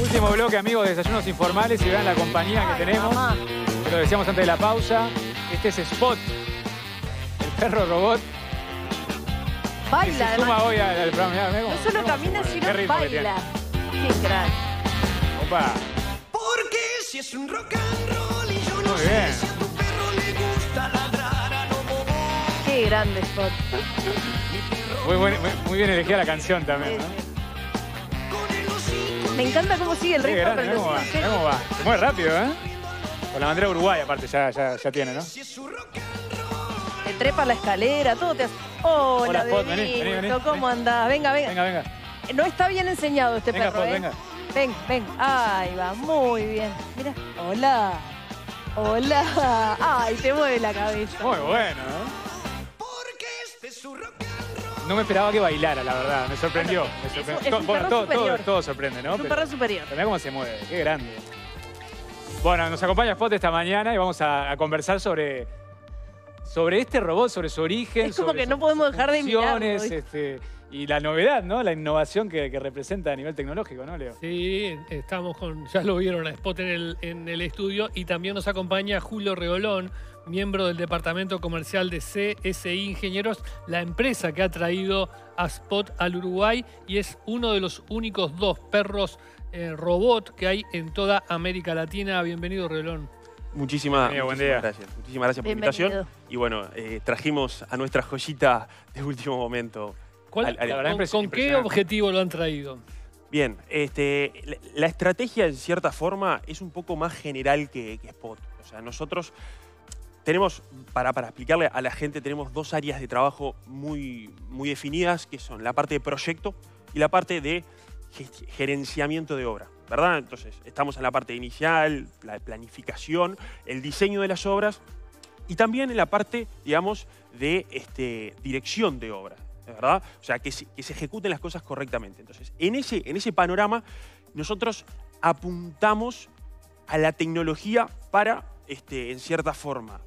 Último bloque, amigos, de Desayunos Informales. Y vean la compañía que tenemos. Lo decíamos antes de la pausa. Este es Spot, el perro robot. Baila, se además. Suma hoy al programa. Mirá, mirá, no solo camina, sino que baila. Qué crack. Opa. Porque si es un rock and roll y yo no sé si a tu perro le gusta ladrar a lo bobo. Qué grande Spot. Muy bien elegida la canción también, ¿no? Me encanta cómo sigue el ritmo. Grande, ¿cómo va? ¿Cómo va? Se mueve rápido, ¿eh? Con la bandera uruguaya, aparte, ya tiene, ¿no? Te trepa la escalera, todo te hace... Hola, Spot, vení. ¿Cómo andás? Venga. No está bien enseñado este perro, Spot, ¿eh? Ven. Ahí va, muy bien. Mira. Hola. Ay, te mueve la cabeza. Muy bueno, ¿eh? No me esperaba que bailara, la verdad. Me sorprendió. Todo sorprende, ¿no? Es un perro superior. Mirá cómo se mueve, qué grande. Bueno, nos acompaña Spot esta mañana y vamos a conversar sobre este robot, sobre su origen. Es como que no podemos dejar de mirar. Y la novedad, ¿no? La innovación que representa a nivel tecnológico, ¿no, Leo? Sí, estamos con... Ya lo vieron a Spot en el estudio. Y también nos acompaña Julio Reolón, miembro del departamento comercial de CSI Ingenieros, la empresa que ha traído a Spot al Uruguay, y es uno de los únicos dos perros robot que hay en toda América Latina. Bienvenido, Reolón. Muchísimas gracias. Muchísimas gracias por la invitación. Y bueno, trajimos a nuestra joyita de último momento. ¿Con qué objetivo lo han traído? Bien, la estrategia en cierta forma es un poco más general que Spot. O sea, nosotros tenemos, para explicarle a la gente, tenemos dos áreas de trabajo muy, muy definidas, que son la parte de proyecto y la parte de gerenciamiento de obra, ¿verdad? Entonces, estamos en la parte inicial, la planificación, el diseño de las obras y también en la parte, digamos, de dirección de obra, ¿verdad? O sea, que se ejecuten las cosas correctamente. Entonces, en ese panorama, nosotros apuntamos a la tecnología para, en cierta forma,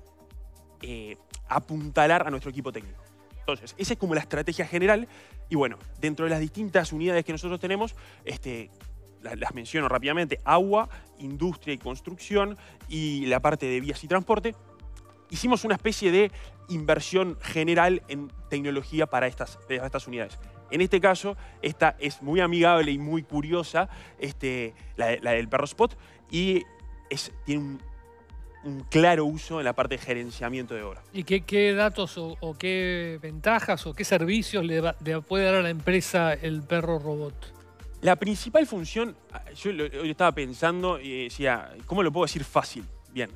apuntalar a nuestro equipo técnico. Entonces, esa es como la estrategia general. Y bueno, dentro de las distintas unidades que nosotros tenemos, las menciono rápidamente: agua, industria y construcción, y la parte de vías y transporte. Hicimos una especie de inversión general en tecnología para estas unidades. En este caso, esta es muy amigable y muy curiosa, la del perro Spot, y tiene un claro uso en la parte de gerenciamiento de obra. ¿Y qué datos o qué ventajas o qué servicios le puede dar a la empresa el perro robot? La principal función, yo hoy estaba pensando y decía, ¿cómo lo puedo decir fácil? Bien,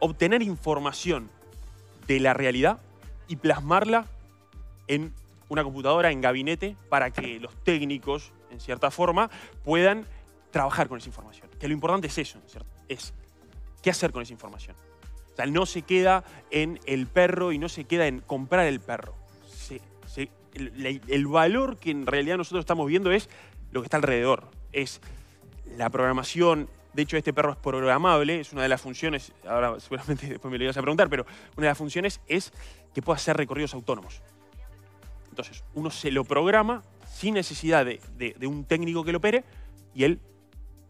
obtener información de la realidad y plasmarla en una computadora, en gabinete, para que los técnicos, en cierta forma, puedan trabajar con esa información. Que lo importante es eso, ¿cierto? Es qué hacer con esa información. O sea, no se queda en el perro y no se queda en comprar el perro. El valor que en realidad nosotros estamos viendo es lo que está alrededor. Es la programación. De hecho, este perro es programable, es una de las funciones, ahora seguramente después me lo ibas a preguntar, pero una de las funciones es que pueda hacer recorridos autónomos. Entonces, uno se lo programa sin necesidad de un técnico que lo opere y él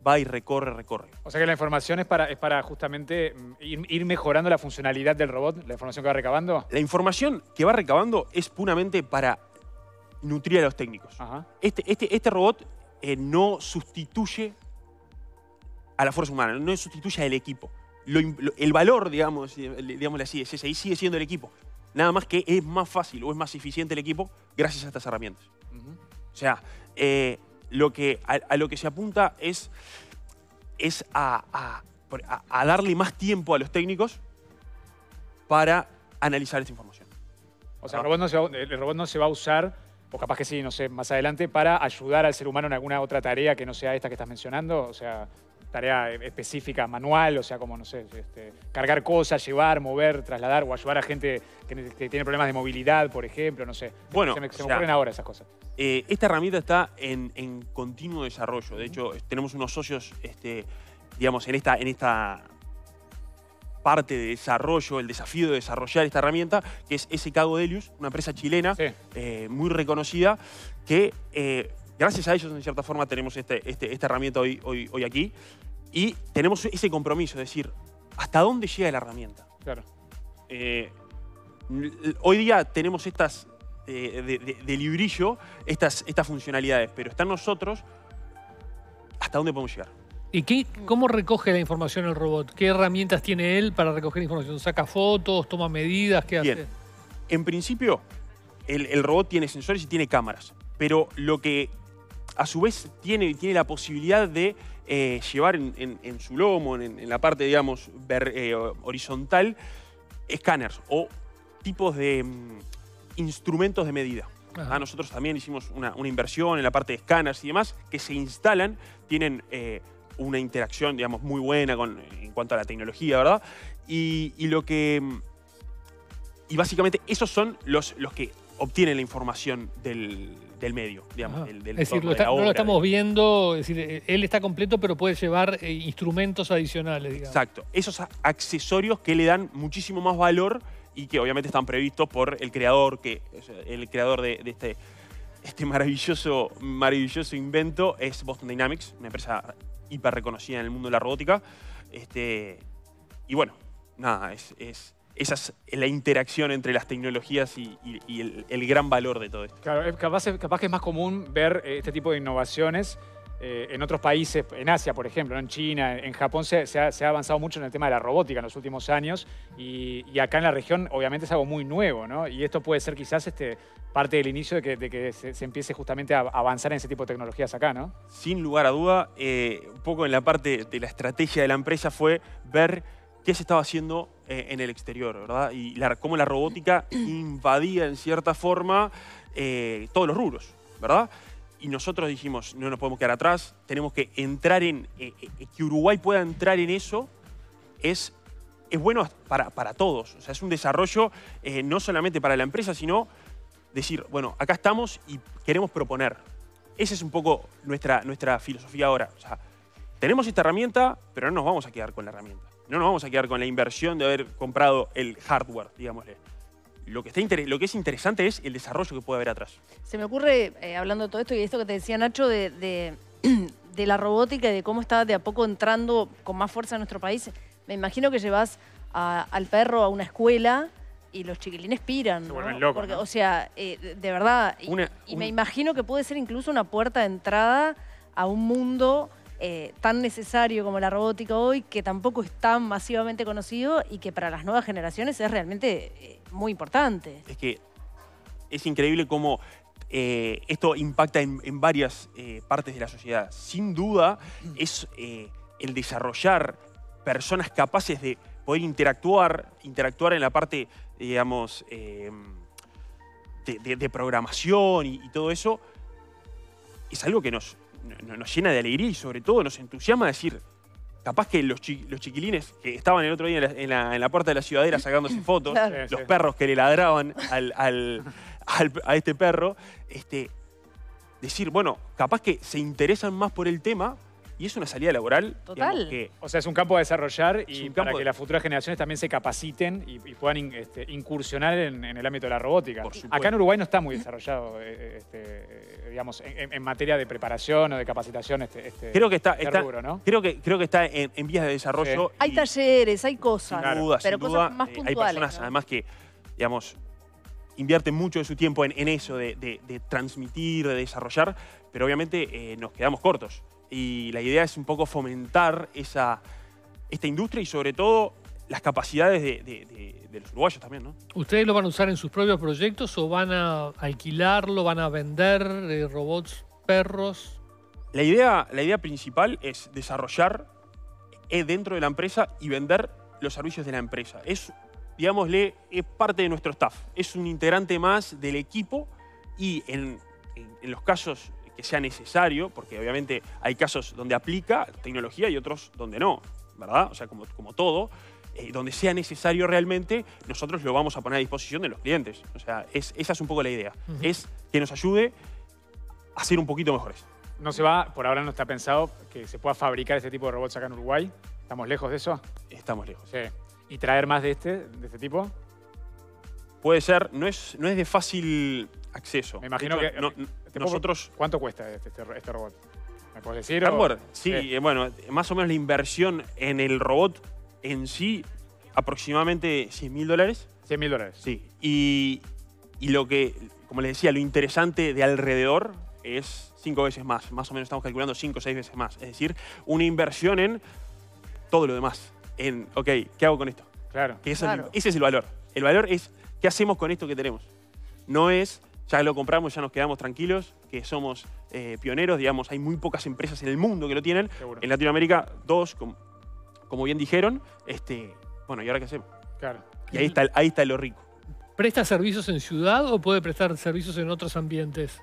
va y recorre. O sea que la información es para justamente ir mejorando la funcionalidad del robot, la información que va recabando. La información que va recabando es puramente para nutrir a los técnicos. Ajá. Este robot no sustituye a la fuerza humana, no sustituye al equipo. El valor, digámosle así, es ese, y sigue siendo el equipo. Nada más que es más fácil o es más eficiente el equipo gracias a estas herramientas. Uh-huh. O sea, a lo que se apunta es a darle más tiempo a los técnicos para analizar esta información. O sea, el robot no se va a usar, o capaz que sí, no sé, más adelante, para ayudar al ser humano en alguna otra tarea que no sea esta que estás mencionando. O sea, tarea específica, manual, o sea, como, no sé, cargar cosas, llevar, mover, trasladar, o ayudar a gente que tiene problemas de movilidad, por ejemplo, no sé. Bueno, se me ocurren ahora esas cosas. Esta herramienta está en continuo desarrollo. De hecho, tenemos unos socios, digamos, en esta parte de desarrollo, el desafío de desarrollar esta herramienta, que es SCAGO Delius, una empresa chilena muy reconocida, que Gracias a ellos, en cierta forma, tenemos esta herramienta hoy aquí. Y tenemos ese compromiso, es decir, ¿hasta dónde llega la herramienta? Claro. Hoy día tenemos estas de librillo, estas funcionalidades, pero está en nosotros hasta dónde podemos llegar. ¿Y cómo recoge la información el robot? ¿Qué herramientas tiene él para recoger información? ¿Saca fotos? ¿Toma medidas? ¿Qué hace? En principio, el robot tiene sensores y tiene cámaras, pero lo que a su vez tiene la posibilidad de llevar en su lomo, en la parte, digamos, horizontal, escáneres o tipos de instrumentos de medida. Ah, nosotros también hicimos una inversión en la parte de escáneres y demás que se instalan, tienen una interacción, digamos, muy buena en cuanto a la tecnología, ¿verdad? Y básicamente esos son los que obtienen la información del medio, digamos, del es decir, no lo estamos viendo, es decir, él está completo, pero puede llevar instrumentos adicionales, digamos. Exacto. Esos accesorios que le dan muchísimo más valor y que obviamente están previstos por el creador, de este maravilloso invento es Boston Dynamics, una empresa hiper reconocida en el mundo de la robótica. Y bueno, nada, esa es la interacción entre las tecnologías y el gran valor de todo esto. Claro, capaz que es más común ver este tipo de innovaciones en otros países, en Asia, por ejemplo, ¿no? En China, en Japón se ha avanzado mucho en el tema de la robótica en los últimos años y acá en la región obviamente es algo muy nuevo, ¿no? Y esto puede ser quizás parte del inicio de que se empiece justamente a avanzar en ese tipo de tecnologías acá, ¿no? Sin lugar a duda, un poco en la parte de la estrategia de la empresa fue ver qué se estaba haciendo en el exterior, ¿verdad? Y cómo la robótica invadía, en cierta forma, todos los rubros, ¿verdad? Y nosotros dijimos, no nos podemos quedar atrás, tenemos que entrar que Uruguay pueda entrar en eso, es bueno para todos. O sea, es un desarrollo no solamente para la empresa, sino decir, bueno, acá estamos y queremos proponer. Esa es un poco nuestra filosofía ahora. O sea, tenemos esta herramienta, pero no nos vamos a quedar con la herramienta. No nos vamos a quedar con la inversión de haber comprado el hardware, digámosle. Lo que es interesante es el desarrollo que puede haber atrás. Se me ocurre, hablando de todo esto y de esto que te decía Nacho, de la robótica y de cómo está de a poco entrando con más fuerza en nuestro país, me imagino que llevas al perro a una escuela y los chiquilines piran. Se vuelven locos, porque, ¿no? O sea, de verdad. Me imagino que puede ser incluso una puerta de entrada a un mundo tan necesario como la robótica hoy, que tampoco es tan masivamente conocido y que para las nuevas generaciones es realmente muy importante. Es que es increíble cómo esto impacta en varias partes de la sociedad. Sin duda es el desarrollar personas capaces de poder interactuar en la parte, digamos, de programación y todo eso, es algo que nos llena de alegría y sobre todo nos entusiasma decir, capaz que los chiquilines que estaban el otro día en la puerta de la Ciudadela sacándose fotos, claro, los perros que le ladraban a este perro, decir, bueno, capaz que se interesan más por el tema y es una salida laboral. Total. Digamos, o sea, es un campo a desarrollar y para que las futuras generaciones también se capaciten y puedan incursionar en el ámbito de la robótica. Acá en Uruguay no está muy desarrollado, digamos, en materia de preparación o de capacitación rubro, ¿no? Creo que está en vías de desarrollo. Sí. Hay talleres, hay cosas, sin duda, pero sin duda, cosas más puntuales. Hay personas, ¿no? Además, que, digamos, invierten mucho de su tiempo en eso, de transmitir, de desarrollar, pero obviamente nos quedamos cortos. Y la idea es un poco fomentar esta industria y sobre todo las capacidades de los uruguayos también, ¿no? ¿Ustedes lo van a usar en sus propios proyectos o van a alquilarlo, van a vender robots, perros? La idea principal es desarrollar dentro de la empresa y vender los servicios de la empresa. Digámosle, es parte de nuestro staff. Es un integrante más del equipo y en los casos que sea necesario, porque obviamente hay casos donde aplica tecnología y otros donde no, ¿verdad? O sea, como todo, donde sea necesario realmente, nosotros lo vamos a poner a disposición de los clientes. O sea, esa es un poco la idea. Uh-huh. Es que nos ayude a ser un poquito mejores. Por ahora no está pensado que se pueda fabricar este tipo de robots acá en Uruguay. ¿Estamos lejos de eso? Estamos lejos. Sí. ¿Y traer más de este tipo? Puede ser, no es de fácil acceso. Me imagino que... No, Nosotros... ¿Cuánto cuesta este robot? ¿Me puedes decir? ¿Hardware? Sí, bueno, más o menos la inversión en el robot en sí, aproximadamente $100.000. $100.000. Sí. Y lo que, como les decía, lo interesante de alrededor es 5 veces más o menos estamos calculando 5 o 6 veces más. Es decir, una inversión en todo lo demás. En, ok, ¿qué hago con esto? Claro. Que claro. Ese es el valor. El valor es qué hacemos con esto que tenemos. No es, ya lo compramos, ya nos quedamos tranquilos, que somos pioneros, digamos, hay muy pocas empresas en el mundo que lo tienen. Seguro. En Latinoamérica, 2, como bien dijeron. Bueno, ¿y ahora qué hacemos? Claro. Y ahí está lo rico. ¿Presta servicios en ciudad o puede prestar servicios en otros ambientes?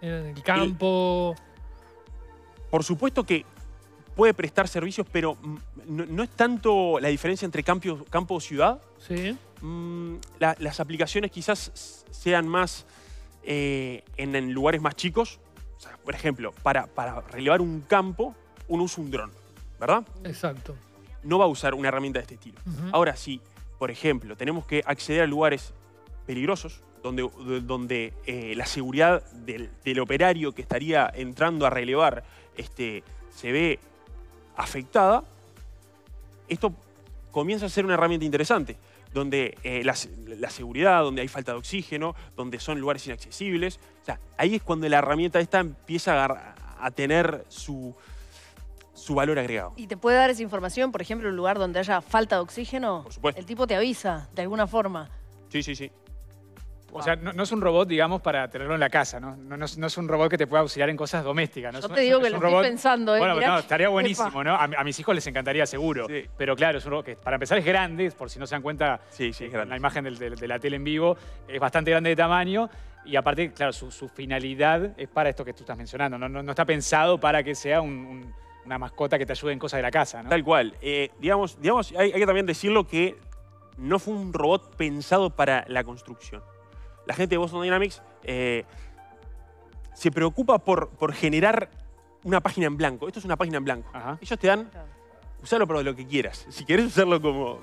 En el campo. Por supuesto que puede prestar servicios, pero no es tanto la diferencia entre campo o ciudad. Sí. Las aplicaciones quizás sean más en lugares más chicos. O sea, por ejemplo, para relevar un campo, uno usa un dron, ¿verdad? Exacto. No va a usar una herramienta de este estilo. Uh-huh. Ahora sí, por ejemplo, tenemos que acceder a lugares peligrosos donde la seguridad del operario que estaría entrando a relevar se ve afectada. Esto comienza a ser una herramienta interesante, donde la seguridad, donde hay falta de oxígeno, donde son lugares inaccesibles. O sea, ahí es cuando la herramienta esta empieza a tener su valor agregado. ¿Y te puede dar esa información, por ejemplo, en un lugar donde haya falta de oxígeno? Por supuesto. El tipo te avisa, de alguna forma. Sí, sí, sí. Wow. O sea, no es un robot, digamos, para tenerlo en la casa, ¿no? No es un robot que te pueda auxiliar en cosas domésticas, ¿no? Yo te digo que lo estoy pensando, Bueno, mirá, no, estaría buenísimo, ¿no? A mis hijos les encantaría, seguro. Sí. Pero claro, es un robot que para empezar es grande, por si no se dan cuenta, sí, es grande. La imagen de la tele en vivo es bastante grande de tamaño. Y aparte, claro, su finalidad es para esto que tú estás mencionando. No está pensado para que sea una mascota que te ayude en cosas de la casa, ¿no? Tal cual. Digamos hay que también decirlo que no fue un robot pensado para la construcción. La gente de Boston Dynamics se preocupa por generar una página en blanco. Esto es una página en blanco. Ajá. Ellos te dan, usarlo para lo que quieras. Si querés usarlo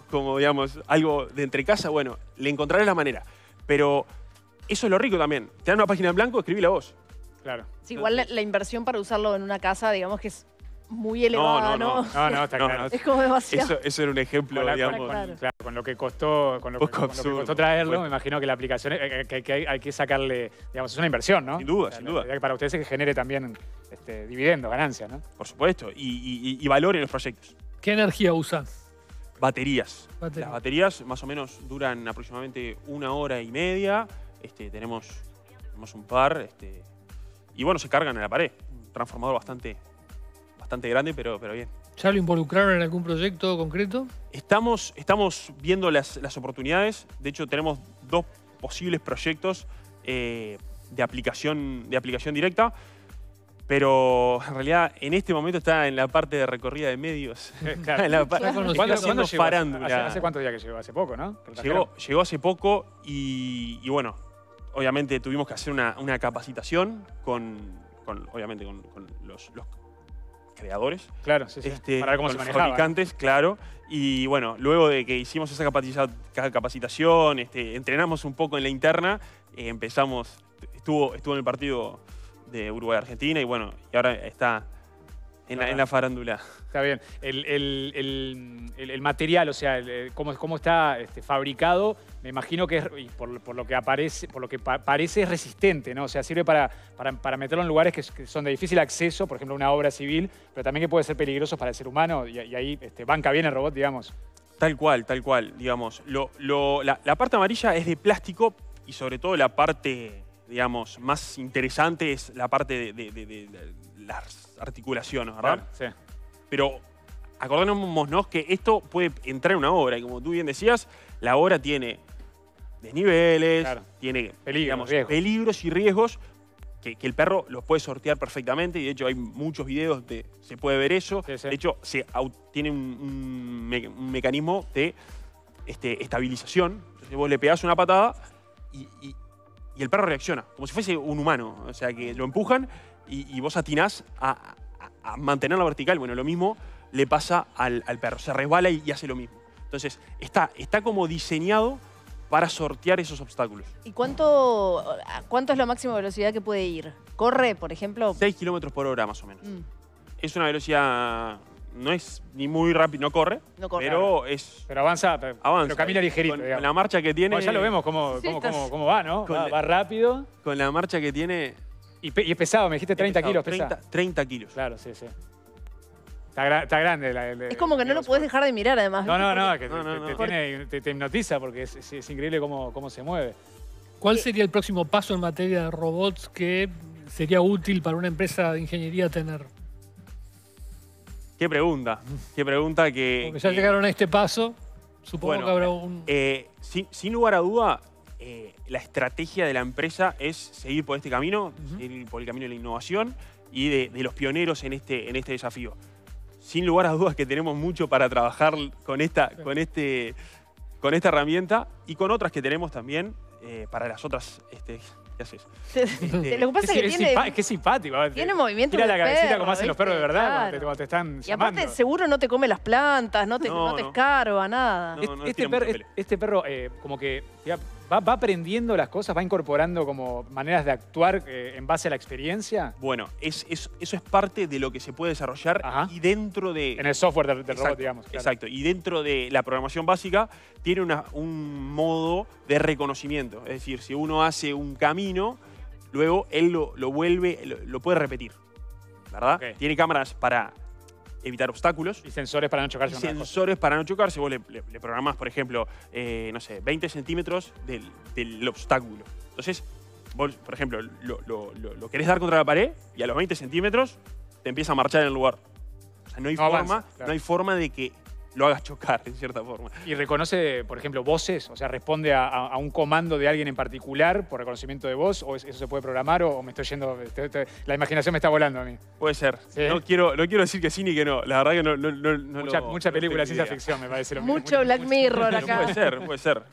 como digamos, algo de entre casa, bueno, le encontrarás la manera. Pero eso es lo rico también. Te dan una página en blanco, escribíla vos. Claro. Sí, igual la inversión para usarlo en una casa, digamos que es muy elevada, ¿no? No, está claro. Es como demasiado. Eso era un ejemplo, digamos. Claro, con lo que costó traerlo, bueno, me imagino que la aplicación, hay que sacarle, digamos, es una inversión, ¿no? Sin duda, o sea, sin duda. La idea para ustedes es que genere también dividendos, ganancias, ¿no? Por supuesto, y valor en los proyectos. ¿Qué energía usa? Baterías. Las baterías más o menos duran aproximadamente 1 hora y media. Tenemos un par, y bueno, se cargan en la pared. Un transformador bastante grande, pero bien. ¿Ya lo involucraron en algún proyecto concreto? Estamos viendo las oportunidades. De hecho, tenemos 2 posibles proyectos de aplicación directa, pero en realidad en este momento está en la parte de recorrida de medios. Claro. ¿Cuándo llegó? ¿Hace cuántos días que llegó? Hace poco, ¿no? Llegó hace poco y bueno, obviamente tuvimos que hacer una capacitación con los creadores, claro, sí, para ver cómo se manejaba. Los fabricantes, claro. Y bueno, luego de que hicimos esa capacitación, entrenamos un poco en la interna, empezamos, estuvo en el partido de Uruguay-Argentina y bueno, y ahora está en la farándula. Está bien. El material, o sea, cómo está fabricado, me imagino que es, y por lo que parece es resistente, ¿no? O sea, sirve para meterlo en lugares que son de difícil acceso, por ejemplo, una obra civil, pero también que puede ser peligroso para el ser humano y ahí banca bien el robot, digamos. Tal cual, digamos. La parte amarilla es de plástico y sobre todo la parte, digamos, más interesante es la parte de las articulaciones, ¿verdad? Sí. Pero acordémonos que esto puede entrar en una obra y como tú bien decías, la obra tiene desniveles, claro, tiene peligros y riesgos que el perro los puede sortear perfectamente y de hecho hay muchos videos donde se puede ver eso. Sí. De hecho, tiene un mecanismo de estabilización. Entonces vos le pegás una patada y el perro reacciona, como si fuese un humano. O sea, que lo empujan y vos atinás a mantenerla vertical. Bueno, lo mismo le pasa al perro. Se resbala y hace lo mismo. Entonces, está como diseñado para sortear esos obstáculos. ¿Y cuánto es la máxima velocidad que puede ir? corre, por ejemplo... 6 kilómetros por hora, más o menos. Mm. Es una velocidad... No es ni muy rápido, no corre, pero es... Pero avanza, pero camina ligerito. Con la marcha que tiene... Bueno, ya lo vemos cómo va, ¿no? Va rápido. Con la marcha que tiene... Y es pesado, me dijiste 30 kilos. Claro, sí, sí. Está grande. Es como que no lo podés dejar de mirar, además. Te hipnotiza porque es increíble cómo se mueve. ¿Cuál sería el próximo paso en materia de robots que sería útil para una empresa de ingeniería tener? Qué pregunta que... Porque ya llegaron a este paso, supongo que habrá un... sin lugar a duda, la estrategia de la empresa es seguir por este camino, seguir por el camino de la innovación y de los pioneros en este desafío. Sin lugar a dudas que tenemos mucho para trabajar con esta herramienta y con otras que tenemos también para las otras... ¿Qué haces? Lo que pasa es que tiene... Es que es simpático. Tiene movimiento. Mira la cabecita como hacen los perros de verdad cuando te están llamando. Y aparte seguro no te come las plantas, no te escarba, nada. Este perro como que va aprendiendo las cosas, va incorporando como maneras de actuar en base a la experiencia. Bueno, eso es parte de lo que se puede desarrollar y dentro de... En el software del robot, digamos. Claro. Exacto. Y dentro de la programación básica tiene un modo de reconocimiento. Es decir, si uno hace un camino, luego él lo puede repetir, ¿verdad? Okay. Tiene cámaras para evitar obstáculos. Y sensores para no chocarse. Vos le programás, por ejemplo, no sé, 20 centímetros del obstáculo. Entonces, vos, por ejemplo, lo querés dar contra la pared y a los 20 centímetros te empieza a marchar en el lugar. O sea, no hay forma de que lo hagas chocar, en cierta forma. ¿Y reconoce, por ejemplo, voces? O sea, ¿responde a un comando de alguien en particular por reconocimiento de voz? ¿O eso se puede programar? ¿O me estoy yendo...? La imaginación me está volando a mí. Puede ser. ¿Sí? No quiero decir que sí ni que no. La verdad que no mucha película de ciencia ficción, me parece. Mucho Black Mirror acá. Puede ser.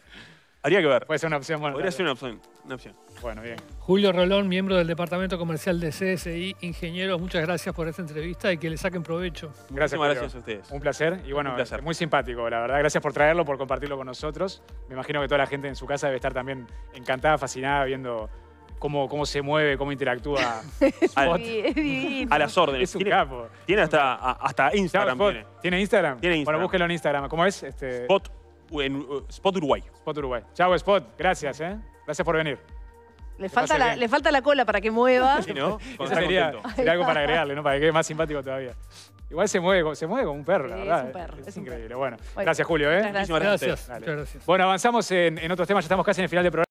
Habría que ver. Puede ser una opción. Bueno, podría ser una opción. Bueno, bien. Julio Reolón, miembro del Departamento Comercial de CSI Ingenieros, muchas gracias por esta entrevista y que le saquen provecho. Gracias a ustedes. Un placer. Y bueno, placer. Muy simpático, la verdad. Gracias por traerlo, por compartirlo con nosotros. Me imagino que toda la gente en su casa debe estar también encantada, fascinada, viendo cómo se mueve, cómo interactúa. A las órdenes. Es un capo. Tiene hasta Instagram. ¿Tiene Instagram? Tiene Instagram. Bueno, búsquelo en Instagram. ¿Cómo es? Spot Uruguay. Spot Uruguay. Chao, Spot. Gracias, ¿eh? Gracias por venir. Le falta la cola para que mueva. Sí, ¿no? Eso sería algo para agregarle, ¿no? Para que quede más simpático todavía. Igual se mueve como un perro, la verdad. Es un perro. Es increíble. Bueno, gracias, Julio, ¿eh? Muchísimas gracias. Bueno, avanzamos en otros temas. Ya estamos casi en el final del programa.